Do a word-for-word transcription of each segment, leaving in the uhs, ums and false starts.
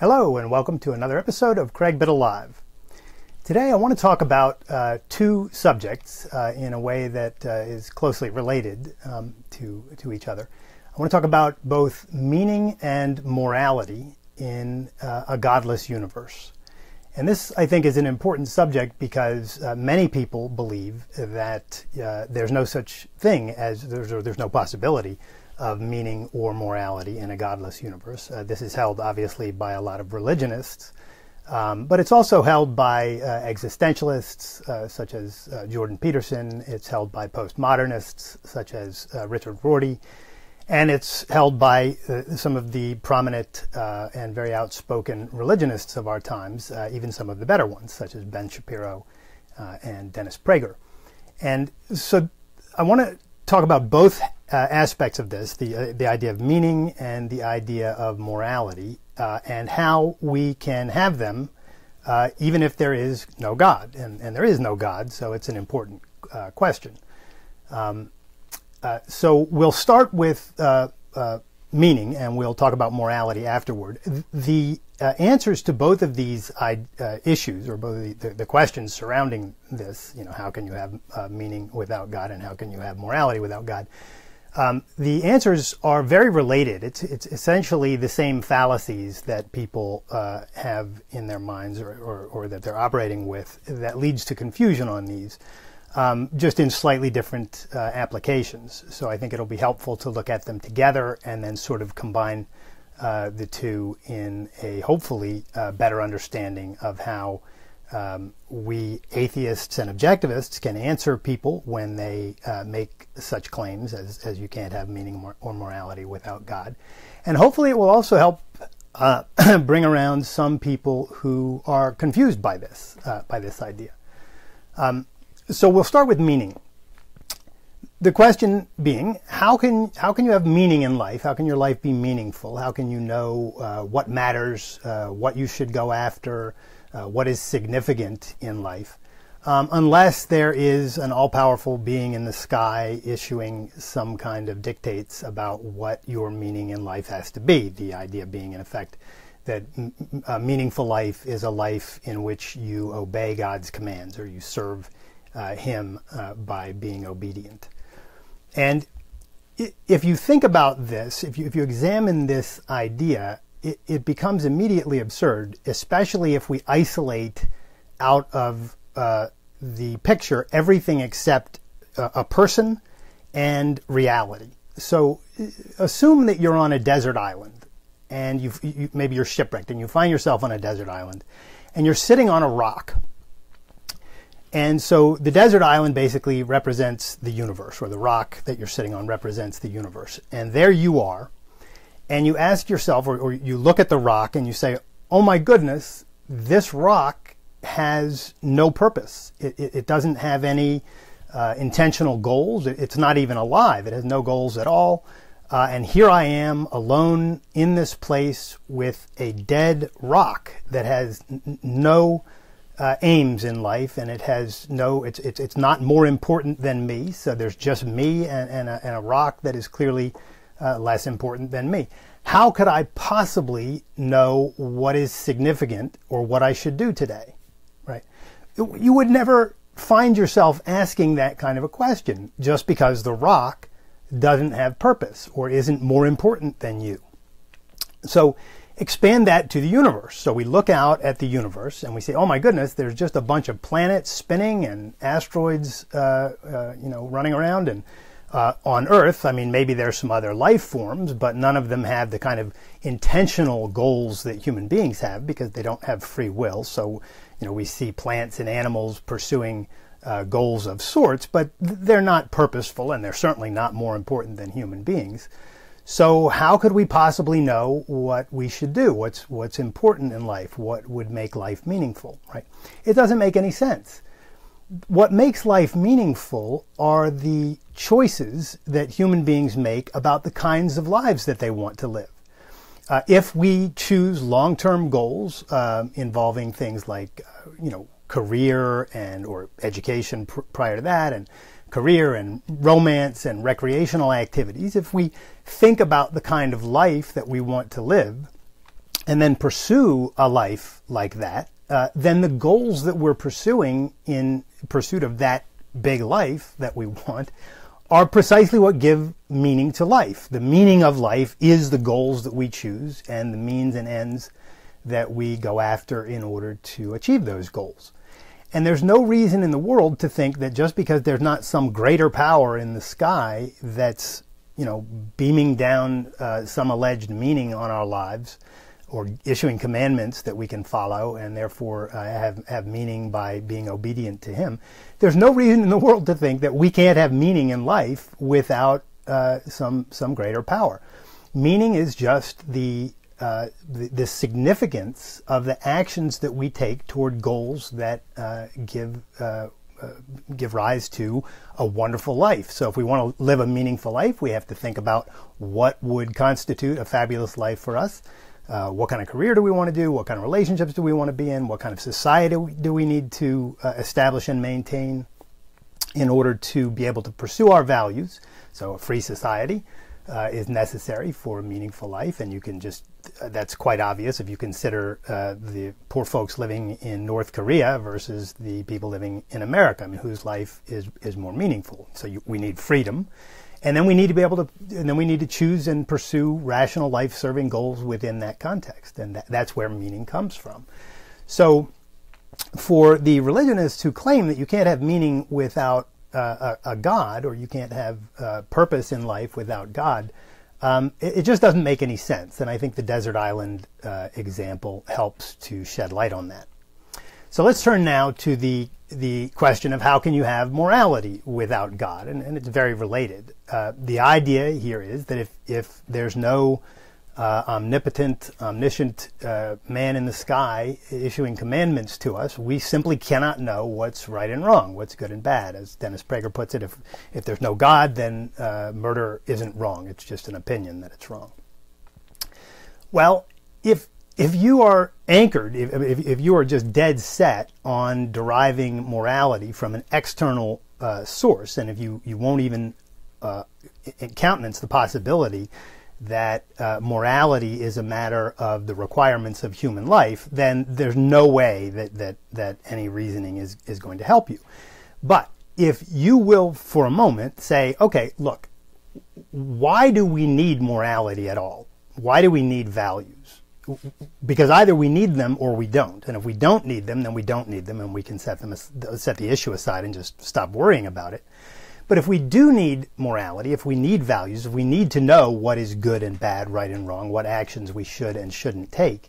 Hello and welcome to another episode of Craig Biddle Live. Today I want to talk about uh, two subjects uh, in a way that uh, is closely related um, to, to each other. I want to talk about both meaning and morality in uh, a godless universe. And this, I think, is an important subject because uh, many people believe that uh, there's no such thing as, there's, or there's no possibility of meaning or morality in a godless universe. Uh, this is held, obviously, by a lot of religionists, um, but it's also held by uh, existentialists, uh, such as uh, Jordan Peterson. It's held by postmodernists, such as uh, Richard Rorty, and it's held by uh, some of the prominent uh, and very outspoken religionists of our times, uh, even some of the better ones, such as Ben Shapiro uh, and Dennis Prager. And so I want to talk about both Uh, aspects of this, the, uh, the idea of meaning and the idea of morality, uh, and how we can have them uh, even if there is no God. And, and there is no God, so it's an important uh, question. Um, uh, so we'll start with uh, uh, meaning, and we'll talk about morality afterward. The uh, answers to both of these uh, issues, or both of the, the, the questions surrounding this, you know, how can you have uh, meaning without God, and how can you have morality without God? Um, the answers are very related. It's, it's essentially the same fallacies that people uh, have in their minds or, or, or that they're operating with that leads to confusion on these, um, just in slightly different uh, applications. So I think it'll be helpful to look at them together and then sort of combine uh, the two in a hopefully uh, better understanding of how Um, we atheists and objectivists can answer people when they uh, make such claims as, as you can't have meaning or, or morality without God. And hopefully it will also help uh, bring around some people who are confused by this, uh, by this idea. Um, so we'll start with meaning. The question being, how can, how can you have meaning in life? How can your life be meaningful? How can you know uh, what matters, uh, what you should go after, Uh, what is significant in life, um, unless there is an all-powerful being in the sky issuing some kind of dictates about what your meaning in life has to be, the idea being, in effect, that a meaningful life is a life in which you obey God's commands, or you serve uh, Him uh, by being obedient. And if you think about this, if you, if you examine this idea, it becomes immediately absurd, especially if we isolate out of uh, the picture everything except uh, a person and reality. So assume that you're on a desert island, and you've, you, maybe you're shipwrecked, and you find yourself on a desert island, and you're sitting on a rock. And so the desert island basically represents the universe, or the rock that you're sitting on represents the universe. And there you are. And you ask yourself, or, or you look at the rock and you say, oh my goodness, this rock has no purpose. It, it, it doesn't have any uh, intentional goals. It, it's not even alive. It has no goals at all. Uh, and here I am alone in this place with a dead rock that has n no uh, aims in life, and it has no, it's, it's, it's not more important than me. So there's just me and, and, a, and a rock that is clearly Uh, less important than me. How could I possibly know what is significant or what I should do today, right? You would never find yourself asking that kind of a question just because the rock doesn't have purpose or isn't more important than you. So expand that to the universe. So we look out at the universe and we say, oh my goodness, there's just a bunch of planets spinning and asteroids, uh, uh, you know, running around, and Uh, on Earth, I mean, maybe there's some other life forms, but none of them have the kind of intentional goals that human beings have, because they don't have free will. So, you know, we see plants and animals pursuing uh, goals of sorts, but they're not purposeful, and they're certainly not more important than human beings. So how could we possibly know what we should do? What's, what's important in life? What would make life meaningful, right? It doesn't make any sense. What makes life meaningful are the choices that human beings make about the kinds of lives that they want to live. Uh, if we choose long-term goals uh, involving things like, uh, you know, career and or education pr prior to that, and career and romance and recreational activities, if we think about the kind of life that we want to live, and then pursue a life like that, uh, then the goals that we're pursuing in pursuit of that big life that we want are precisely what give meaning to life. The meaning of life is the goals that we choose and the means and ends that we go after in order to achieve those goals. And there's no reason in the world to think that just because there's not some greater power in the sky that's, you know, beaming down uh, some alleged meaning on our lives or issuing commandments that we can follow and therefore uh, have, have meaning by being obedient to him. There's no reason in the world to think that we can't have meaning in life without uh, some, some greater power. Meaning is just the Uh, the, the significance of the actions that we take toward goals that uh, give uh, uh, give rise to a wonderful life. So if we want to live a meaningful life, we have to think about what would constitute a fabulous life for us. Uh, what kind of career do we want to do? What kind of relationships do we want to be in? What kind of society do we need to uh, establish and maintain in order to be able to pursue our values? So a free society Uh, is necessary for a meaningful life, and you can just, uh, that's quite obvious if you consider uh, the poor folks living in North Korea versus the people living in America, I mean, whose life is, is more meaningful. So you, we need freedom, and then we need to be able to, and then we need to choose and pursue rational life-serving goals within that context, and that, that's where meaning comes from. So for the religionists who claim that you can't have meaning without Uh, a, a God, or you can't have uh, purpose in life without God, um, it, it just doesn't make any sense. And I think the Desert Island uh, example helps to shed light on that. So let's turn now to the the question of how can you have morality without God, and, and it's very related. Uh, the idea here is that if, if there's no uh, omnipotent, omniscient uh, man in the sky issuing commandments to us, we simply cannot know what's right and wrong, what's good and bad. As Dennis Prager puts it, if, if there's no God, then uh, murder isn't wrong. It's just an opinion that it's wrong. Well, if, if you are anchored, if, if, if you are just dead set on deriving morality from an external uh, source, and if you, you won't even uh, countenance the possibility that uh, morality is a matter of the requirements of human life, then there's no way that, that, that any reasoning is, is going to help you. But if you will, for a moment, say, okay, look, why do we need morality at all? Why do we need values? Because either we need them or we don't. And if we don't need them, then we don't need them, and we can set them, set the issue aside and just stop worrying about it. But if we do need morality, if we need values, if we need to know what is good and bad, right and wrong, what actions we should and shouldn't take,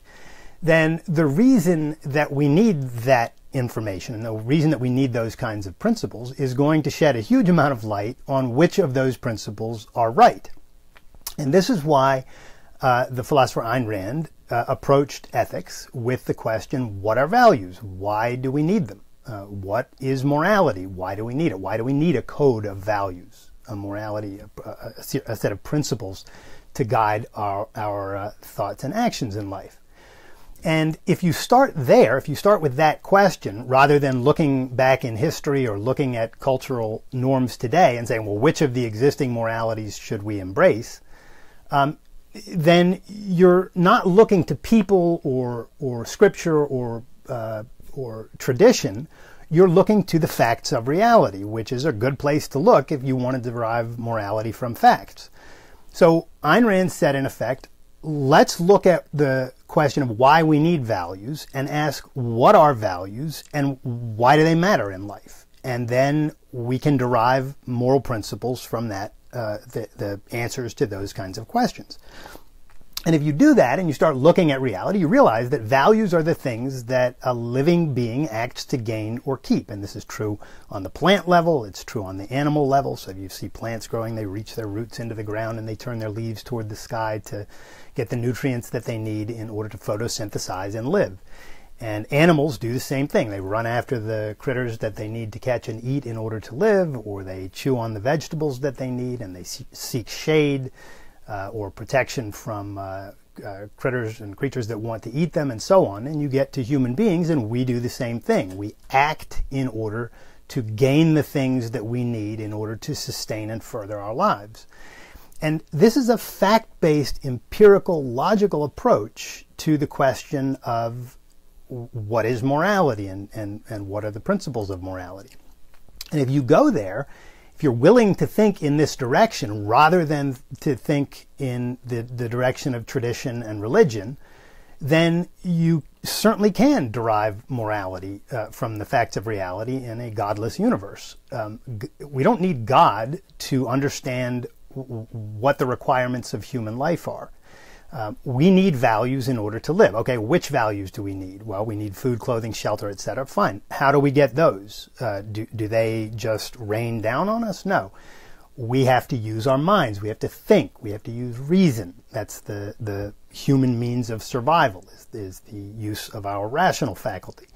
then the reason that we need that information and the reason that we need those kinds of principles is going to shed a huge amount of light on which of those principles are right. And this is why uh, the philosopher Ayn Rand uh, approached ethics with the question, what are values? Why do we need them? Uh, what is morality? Why do we need it? Why do we need a code of values, a morality, a, a, a set of principles to guide our, our uh, thoughts and actions in life? And if you start there, if you start with that question, rather than looking back in history or looking at cultural norms today and saying, well, which of the existing moralities should we embrace? Um, then you're not looking to people or, or scripture or uh, or tradition, you're looking to the facts of reality, which is a good place to look if you want to derive morality from facts. So Ayn Rand said, in effect, let's look at the question of why we need values and ask, what are values and why do they matter in life? And then we can derive moral principles from that, uh, the, the answers to those kinds of questions. And if you do that and you start looking at reality, you realize that values are the things that a living being acts to gain or keep. And this is true on the plant level. It's true on the animal level. So if you see plants growing, they reach their roots into the ground and they turn their leaves toward the sky to get the nutrients that they need in order to photosynthesize and live. And animals do the same thing. They run after the critters that they need to catch and eat in order to live, or they chew on the vegetables that they need, and they seek shade Uh, or protection from uh, uh, critters and creatures that want to eat them, and so on. And you get to human beings, and we do the same thing. We act in order to gain the things that we need in order to sustain and further our lives. And this is a fact-based, empirical, logical approach to the question of what is morality and, and, and what are the principles of morality. And if you go there, if you're willing to think in this direction rather than to think in the, the direction of tradition and religion, then you certainly can derive morality uh, from the facts of reality in a godless universe. Um, g we don't need God to understand w what the requirements of human life are. Um, we need values in order to live. Okay, which values do we need? Well, we need food, clothing, shelter, et cetera. Fine. How do we get those? Uh, do, do they just rain down on us? No. We have to use our minds. We have to think. We have to use reason. That's the, the human means of survival, is, is the use of our rational faculty.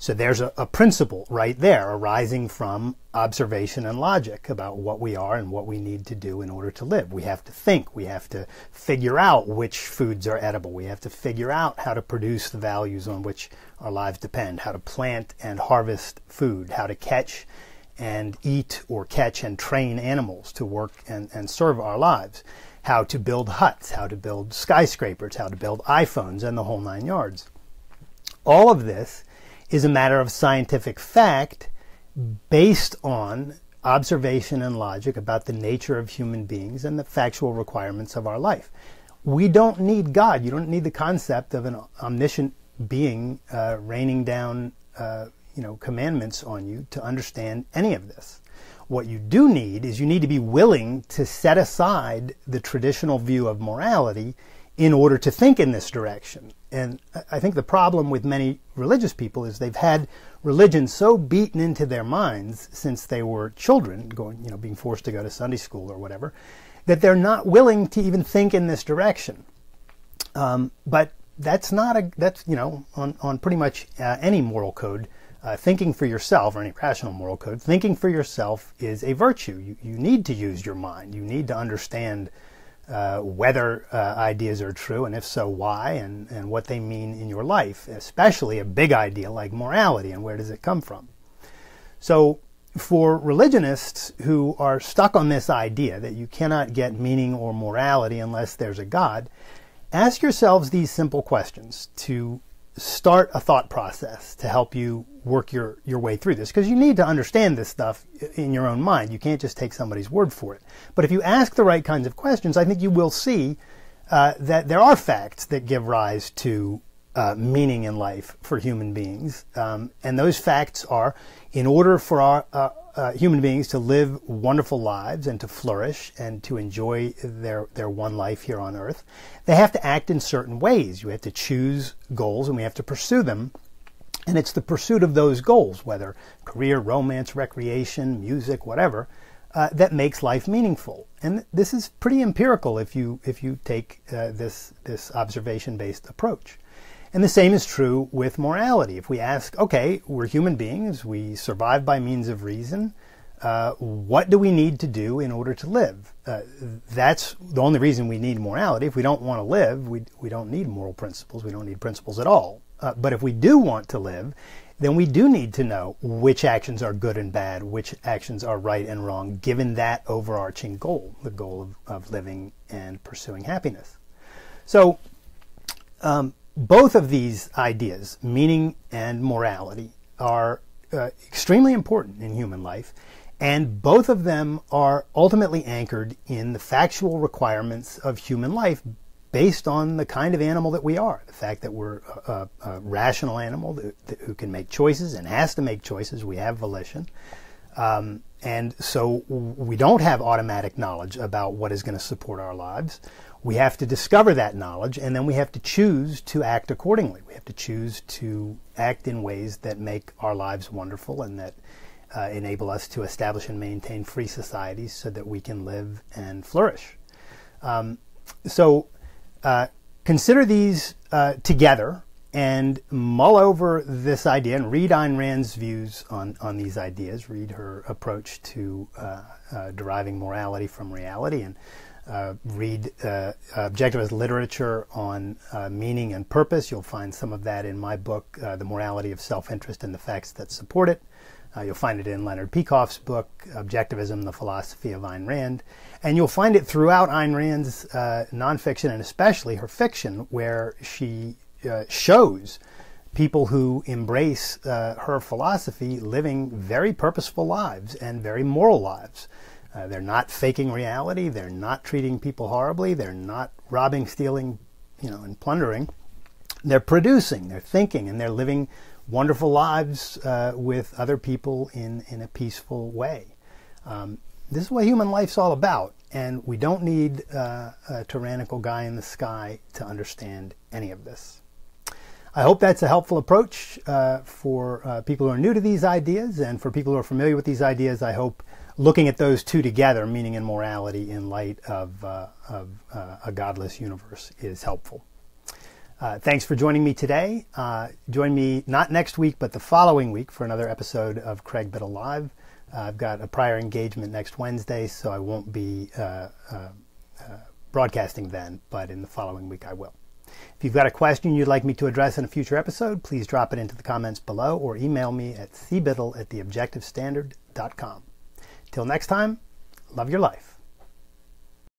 So there's a, a principle right there arising from observation and logic about what we are and what we need to do in order to live. We have to think. We have to figure out which foods are edible. We have to figure out how to produce the values on which our lives depend, how to plant and harvest food, how to catch and eat or catch and train animals to work and, and serve our lives, how to build huts, how to build skyscrapers, how to build iPhones, and the whole nine yards. All of this is a matter of scientific fact based on observation and logic about the nature of human beings and the factual requirements of our life. We don't need God. You don't need the concept of an omniscient being uh, raining down uh, you know, commandments on you to understand any of this. What you do need is you need to be willing to set aside the traditional view of morality in order to think in this direction. And I think the problem with many religious people is they've had religion so beaten into their minds since they were children, going, you know, being forced to go to Sunday school or whatever, that they're not willing to even think in this direction. Um, but that's not a, that's, you know, on, on pretty much uh, any moral code, uh, thinking for yourself, or any rational moral code, thinking for yourself is a virtue. You, you need to use your mind. You need to understand Uh, whether uh, ideas are true, and if so, why, and, and what they mean in your life, especially a big idea like morality, and where does it come from. So for religionists who are stuck on this idea that you cannot get meaning or morality unless there's a God, ask yourselves these simple questions to start a thought process to help you work your, your way through this, because you need to understand this stuff in your own mind. You can't just take somebody's word for it. But if you ask the right kinds of questions, I think you will see uh, that there are facts that give rise to uh, meaning in life for human beings. Um, and those facts are, in order for our uh, uh, human beings to live wonderful lives and to flourish and to enjoy their, their one life here on earth, they have to act in certain ways. You have to choose goals and we have to pursue them. And it's the pursuit of those goals, whether career, romance, recreation, music, whatever, uh, that makes life meaningful. And this is pretty empirical if you, if you take uh, this, this observation-based approach. And the same is true with morality. If we ask, okay, we're human beings, we survive by means of reason, uh, what do we need to do in order to live? Uh, that's the only reason we need morality. If we don't want to live, we, we don't need moral principles. We don't need principles at all. Uh, but if we do want to live, then we do need to know which actions are good and bad, which actions are right and wrong, given that overarching goal, the goal of, of living and pursuing happiness. So um, both of these ideas, meaning and morality, are uh, extremely important in human life, and both of them are ultimately anchored in the factual requirements of human life, based on the kind of animal that we are, the fact that we're a, a, a rational animal that, that, who can make choices and has to make choices. We have volition. Um, and so we don't have automatic knowledge about what is going to support our lives. We have to discover that knowledge, and then we have to choose to act accordingly. We have to choose to act in ways that make our lives wonderful and that uh, enable us to establish and maintain free societies so that we can live and flourish. Um, so Uh, consider these uh, together and mull over this idea and read Ayn Rand's views on, on these ideas. Read her approach to uh, uh, deriving morality from reality, and uh, read uh, objectivist literature on uh, meaning and purpose. You'll find some of that in my book, uh, The Morality of Self-Interest and the Facts That Support It. Uh, you'll find it in Leonard Peikoff's book, Objectivism, the Philosophy of Ayn Rand. And you'll find it throughout Ayn Rand's uh, nonfiction, and especially her fiction, where she uh, shows people who embrace uh, her philosophy living very purposeful lives and very moral lives. Uh, they're not faking reality. They're not treating people horribly. They're not robbing, stealing, you know, and plundering. They're producing, they're thinking, and they're living wonderful lives uh, with other people in, in a peaceful way. Um, this is what human life's all about, and we don't need uh, a tyrannical guy in the sky to understand any of this. I hope that's a helpful approach uh, for uh, people who are new to these ideas, and for people who are familiar with these ideas, I hope looking at those two together, meaning and morality in light of, uh, of uh, a godless universe, is helpful. Uh, thanks for joining me today. Uh, join me not next week, but the following week for another episode of Craig Biddle Live. Uh, I've got a prior engagement next Wednesday, so I won't be uh, uh, uh, broadcasting then, but in the following week I will. If you've got a question you'd like me to address in a future episode, please drop it into the comments below or email me at cbiddle at the objective standard dot com. Till next time, love your life.